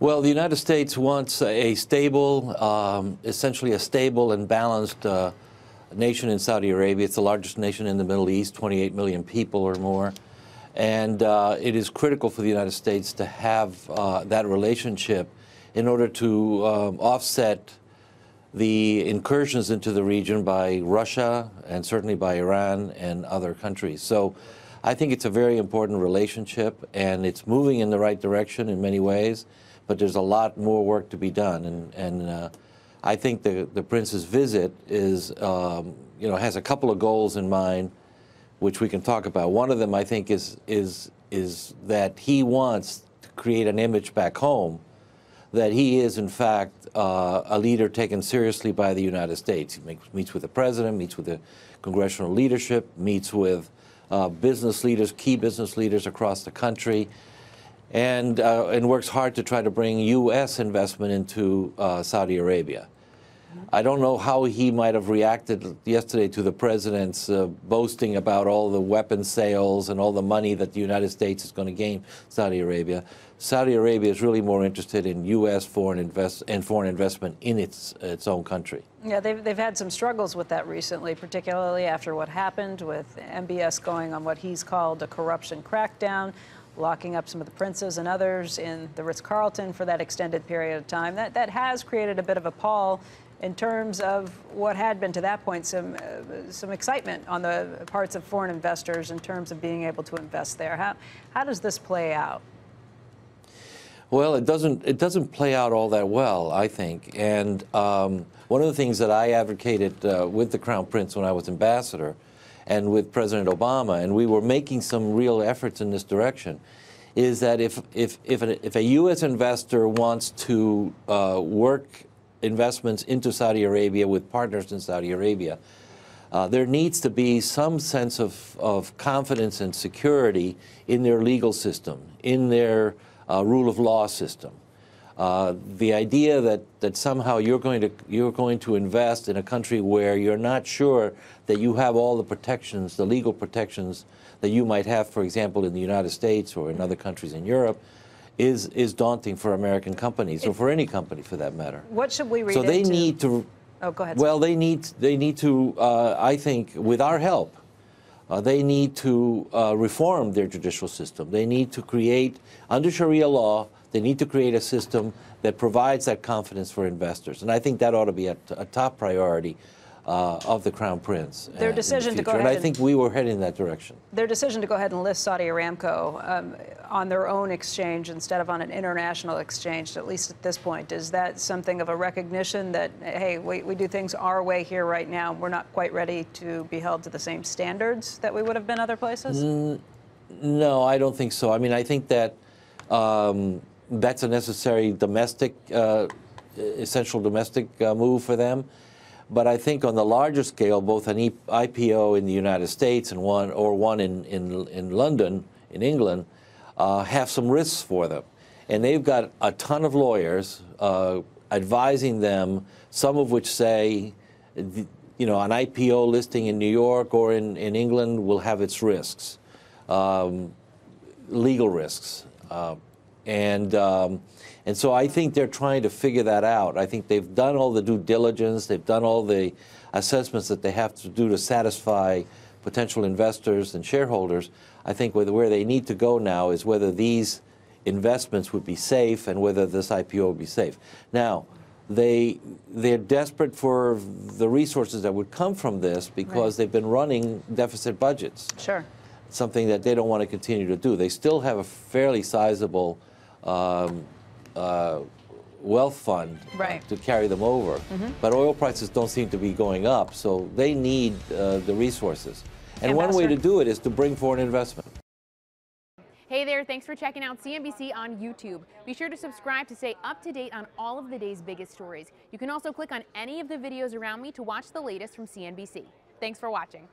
Well, the United States wants a stable, essentially a stable and balanced nation in Saudi Arabia. It's the largest nation in the Middle East, 28 million people or more. And it is critical for the United States to have that relationship in order to offset the incursions into the region by Russia and certainly by Iran and other countries. So I think it's a very important relationship, and it's moving in the right direction in many ways, but there's a lot more work to be done. And I think the Prince's visit is, you know, has a couple of goals in mind, which we can talk about. One of them, I think, is that he wants to create an image back home that he is, in fact, a leader taken seriously by the United States. He meets with the president, meets with the congressional leadership, meets with business leaders, key business leaders across the country, and works hard to try to bring U.S. investment into Saudi Arabia. I don't know how he might have reacted yesterday to the president's boasting about all the weapon sales and all the money that the United States is going to gain Saudi Arabia. Saudi Arabia is really more interested in U.S. foreign investment in its own country. Yeah, they've had some struggles with that recently, particularly after what happened with MBS going on what he's called a corruption crackdown, locking up some of the princes and others in the Ritz-Carlton for that extended period of time. That has created a bit of a pall in terms of what had been, to that point, some excitement on the parts of foreign investors in terms of being able to invest there. How does this play out? Well, it doesn't play out all that well, I think. And one of the things that I advocated with the Crown Prince when I was ambassador and with President Obama, and we were making some real efforts in this direction, is that if a U.S. investor wants to work investments into Saudi Arabia with partners in Saudi Arabia, there needs to be some sense of confidence and security in their legal system, in their rule of law system. The idea that somehow you're going to invest in a country where you're not sure that you have all the protections, the legal protections that you might have, for example, in the United States or in other countries in Europe, is daunting for American companies, or for any company for that matter. What should we read into? So they need to. Oh, go ahead. Well, they need to. I think with our help, they need to reform their judicial system. They need to create, under Sharia law, they need to create a system that provides that confidence for investors. And I think that ought to be a top priority of the Crown Prince. Their decision to go ahead, and I think we were heading in that direction. Their decision to go ahead and list Saudi Aramco on their own exchange instead of on an international exchange, at least at this point, is that something of a recognition that, hey, we do things our way here right now, we're not quite ready to be held to the same standards that we would have been other places? No, I don't think so. I mean, I think that that's a necessary domestic, essential domestic move for them. But I think on the larger scale, both an IPO in the United States and one in London, in England, have some risks for them. And they've got a ton of lawyers advising them, some of which say, you know, an IPO listing in New York or in England will have its risks, legal risks. And so I think they're trying to figure that out. I think they've done all the due diligence, they've done all the assessments that they have to do to satisfy potential investors and shareholders. I think where they need to go now is whether these investments would be safe and whether this IPO would be safe. Now, they're desperate for the resources that would come from this because they've been running deficit budgets. Sure. Something that they don't want to continue to do. They still have a fairly sizable wealth fund to carry them over. Mm-hmm. But oil prices don't seem to be going up, so they need the resources. And one way to do it is to bring foreign investment. Hey there, thanks for checking out CNBC on YouTube. Be sure to subscribe to stay up to date on all of the day's biggest stories. You can also click on any of the videos around me to watch the latest from CNBC. Thanks for watching.